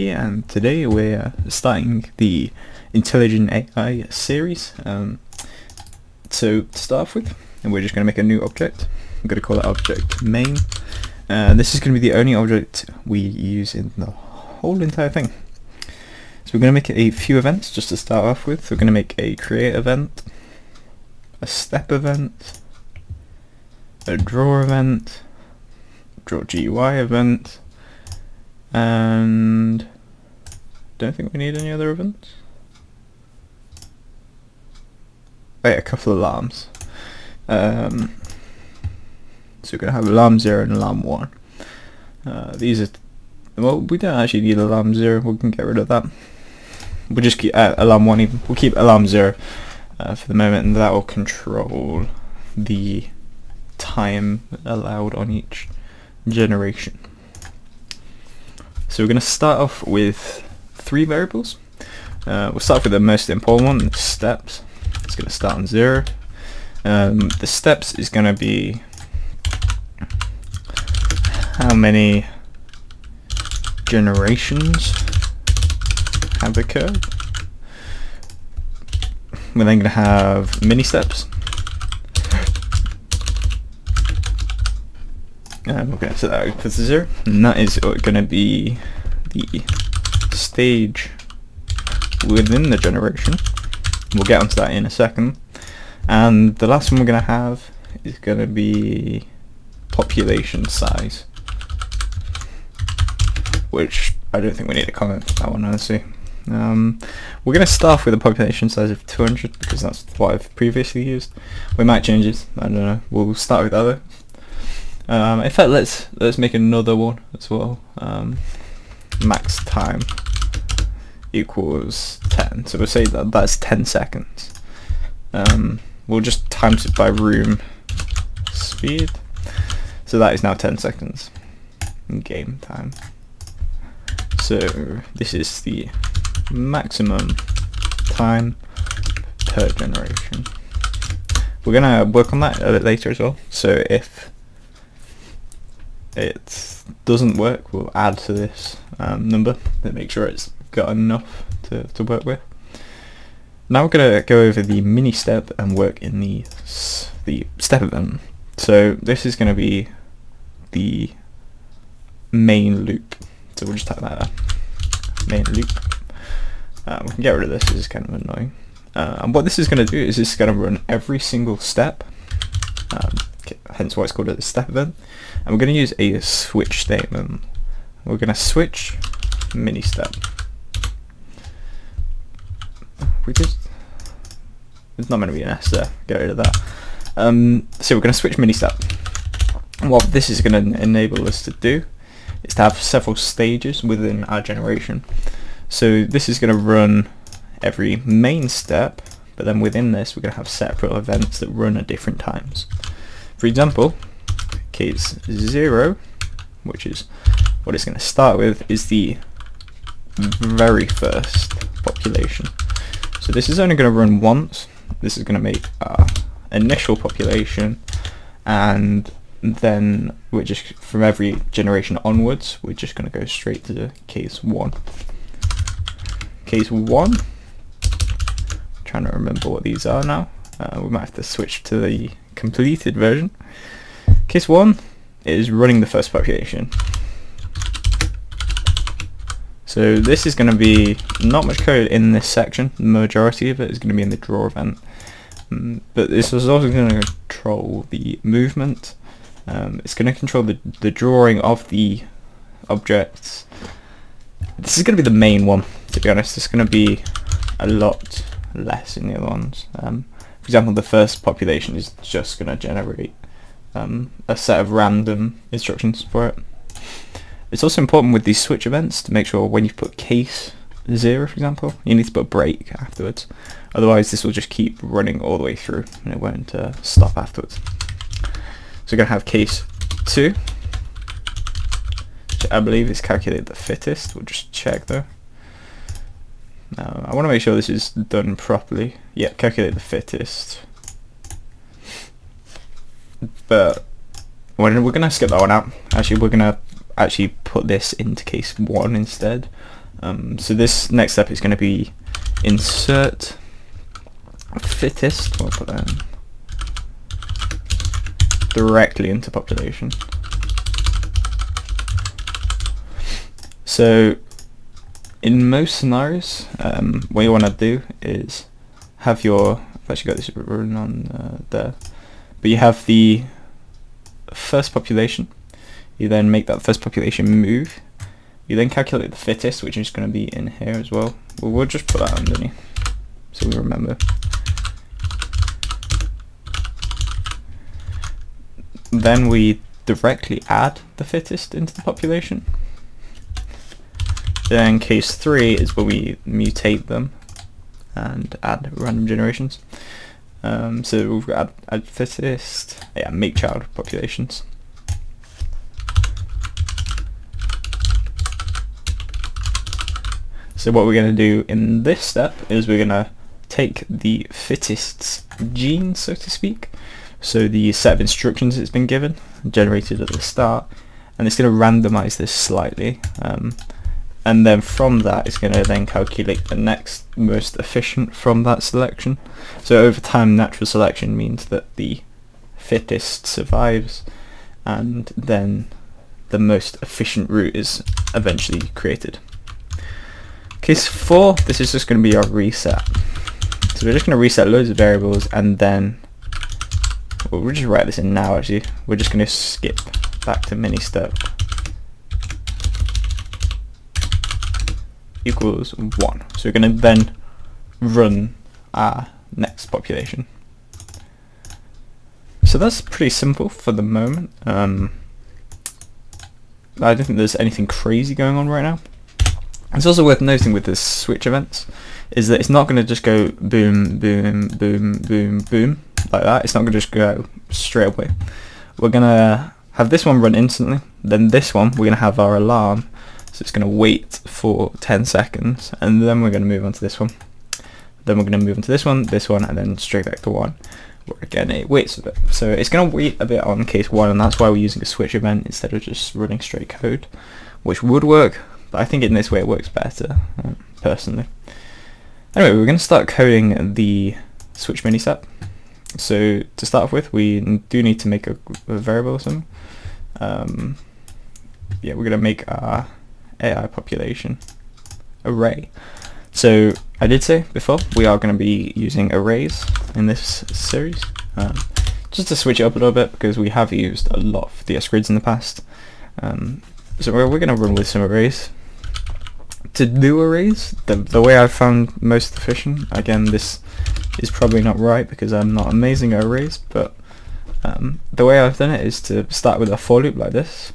And today we're starting the Intelligent AI series. So to start off with, and we're just going to make a new object. I'm going to call it object main. This is going to be the only object we use in the whole entire thing. So we're going to make a few events just to start off with. So we're going to make a create event, a step event, a draw event, draw GUI event, and don't think we need any other events. Oh yeah, a couple of alarms. So we're going to have alarm 0 and alarm 1. These are, well, we don't actually need alarm 0, we can get rid of that. We'll just keep alarm 1 even. We'll keep alarm 0 for the moment, and that will control the time allowed on each generation. So we're going to start off with three variables. We'll start with the most important one, the steps. It's going to start on 0. The steps is going to be how many generations have occurred. We're then going to have mini steps. Okay, so that puts the 0, and that is going to be the stage within the generation. We'll get onto that in a second. And the last one we're going to have is going to be population size, which I don't think we need a comment for that one, honestly. We're going to start with a population size of 200 because that's what I've previously used. We might change it, I don't know. We'll start with that though. In fact, let's make another one as well. Max time equals 10, so we'll say that that's 10 seconds. We'll just times it by room speed, so that is now 10 seconds in game time. So this is the maximum time per generation. We're gonna work on that a bit later as well. So if it doesn't work, we'll add to this number to make sure it's got enough to work with. Now we're going to go over the mini step and work in the step event. So this is going to be the main loop, so we'll just type that there. Main loop. We can get rid of this, this is kind of annoying. And what this is going to do is it's going to run every single step, hence why it's called a step event. And we're going to use a switch statement. We're going to switch mini step. There's not going to be an S there, get rid of that. So we're going to switch mini step. What this is going to enable us to do is to have several stages within our generation. So this is going to run every main step, but then within this we're going to have separate events that run at different times. For example, case 0, which is what it's going to start with, is the very first population. So this is only going to run once. This is going to make our initial population, and then we're just, from every generation onwards, we're just going to go straight to case 1. Case 1, I'm trying to remember what these are now. We might have to switch to the completed version. Case 1 is running the first population. So this is going to be not much code in this section. The majority of it is going to be in the draw event, but this is also going to control the movement. It's going to control the drawing of the objects. This is going to be the main one, to be honest. It's going to be a lot less in the other ones. For example, the first population is just going to generate a set of random instructions for it. It's also important with these switch events to make sure when you put case 0, for example, you need to put a break afterwards. Otherwise this will just keep running all the way through and it won't stop afterwards. So we're going to have case 2, which I believe is calculate the fittest. We'll just check though. I want to make sure this is done properly. Yeah, calculate the fittest. But we're going to skip that one out. Actually, we're going to actually put this into case 1 instead. So this next step is going to be insert fittest, we'll put that in, directly into population. So in most scenarios, what you want to do is have your, I've actually got this written on there, but you have the first population, you then make that first population move, you then calculate the fittest, which is going to be in here as well. Well, we'll just put that underneath so we remember. Then we directly add the fittest into the population. Then case 3 is where we mutate them and add random generations. So we've got add fittest, yeah, make child populations. So what we're going to do in this step is we're going to take the fittest's gene, so to speak, so the set of instructions it's been given, generated at the start, and it's going to randomize this slightly, and then from that it's going to then calculate the next most efficient from that selection. So over time, natural selection means that the fittest survives, and then the most efficient route is eventually created. Case 4, this is just going to be our reset. So we're just going to reset loads of variables, and then we'll just write this in now actually. We're just going to skip back to mini step equals 1. So we're going to then run our next population. So that's pretty simple for the moment. I don't think there's anything crazy going on right now. It's also worth noting with this switch events is that it's not going to just go boom, boom, boom, boom, boom like that. It's not going to just go straight away. We're going to have this one run instantly, then this one, we're going to have our alarm, so it's going to wait for 10 seconds, and then we're going to move on to this one. Then we're going to move on to this one, and then straight back to 1, where again it waits a bit. So it's going to wait a bit on case 1, and that's why we're using a switch event instead of just running straight code, which would work. But I think in this way it works better, personally. Anyway, we're going to start coding the switch mini step. So to start off with, we do need to make a variable or something. Yeah, we're going to make our AI population array. So I did say before, we are going to be using arrays in this series. Just to switch it up a little bit, because we have used a lot of DS grids in the past. So we're going to run with some arrays. To do arrays, the way I've found most efficient, again this is probably not right because I'm not amazing at arrays, but the way I've done it is to start with a for loop like this.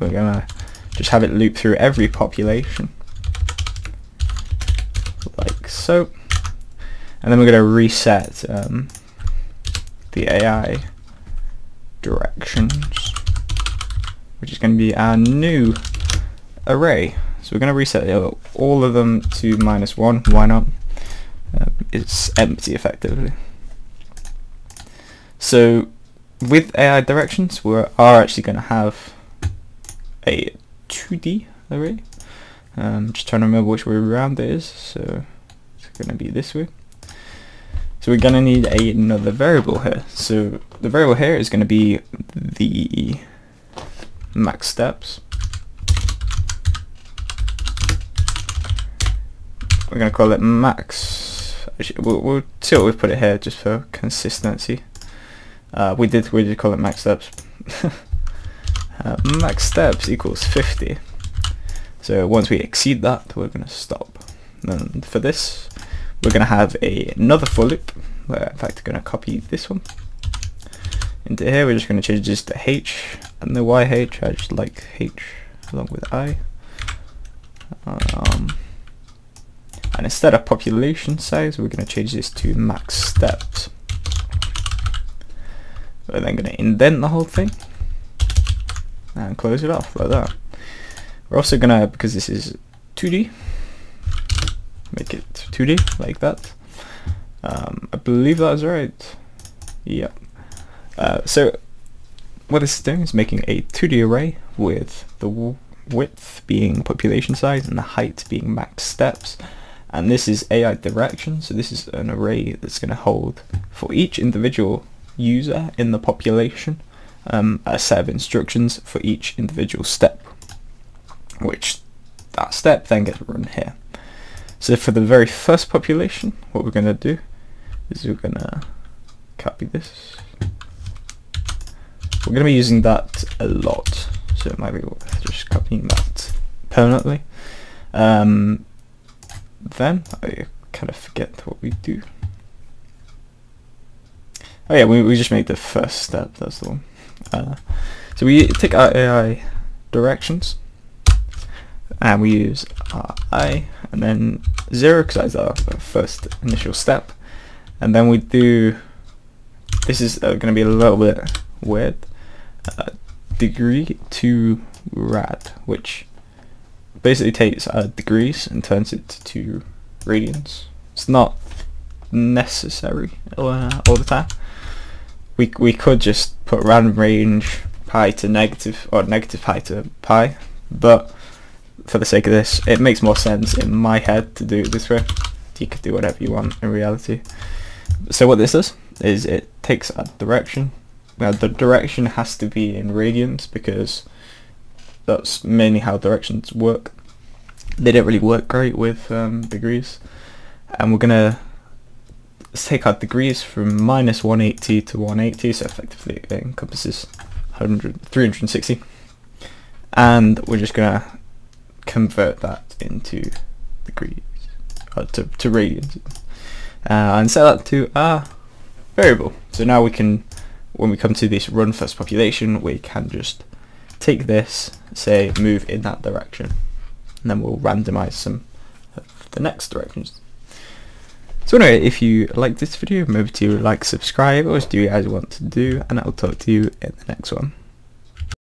We're going to just have it loop through every population, like so. And then we're going to reset the AI directions, which is going to be our new array. So we're going to reset all of them to -1. Why not? It's empty effectively. So with AI directions, we are actually going to have a 2D array. Just trying to remember which way around it is. So it's going to be this way. So we're going to need another variable here. So the variable here is going to be the max steps. We're going to call it max. Actually, we'll till we put it here just for consistency. We did call it max steps. Max steps equals 50. So once we exceed that, we're going to stop. And for this, we're going to have another for loop. We're in fact going to copy this one into here. We're just going to change this to H and the YH. I just like H along with I. And instead of population size, we're going to change this to max steps. We're then going to indent the whole thing and close it off like that. We're also going to, because this is 2D, make it 2D like that. I believe that is right. Yep. So what this is doing is making a 2D array with the width being population size and the height being max steps. And this is AI directions, so this is an array that's going to hold for each individual user in the population a set of instructions for each individual step, which that step then gets run here. So for the very first population, what we're going to do is we're going to copy this. We're going to be using that a lot, so it might be worth just copying that permanently. Then I kind of forget what we do. Oh yeah, we just made the first step, that's the one. So we take our AI directions and we use our I and then 0 because that's our first initial step, and then we do, this is going to be a little bit weird, degree to rad, which basically takes degrees and turns it to radians. It's not necessary all the time. We could just put random range pi to negative or negative pi to pi, but for the sake of this it makes more sense in my head to do it this way. You could do whatever you want in reality. So what this does is it takes a direction. Now the direction has to be in radians because that's mainly how directions work. They don't really work great with degrees. And we're gonna take our degrees from -180 to 180, so effectively it encompasses 360. And we're just gonna convert that into degrees, to radians, and set that to a variable. So now we can, when we come to this run first population, we can just take this, say move in that direction, and then we'll randomize some of the next directions. So anyway, if you like this video, remember to like, subscribe, or do what you guys want to do, and I'll talk to you in the next one.